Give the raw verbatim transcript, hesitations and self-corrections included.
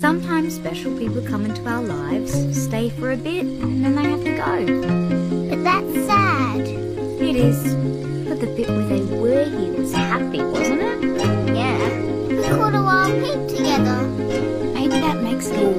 Sometimes special people come into our lives, stay for a bit, and then they have to go. But that's sad. It is. But the bit where they were here was happy, wasn't it? Yeah. We caught a wild pig together. Maybe that makes it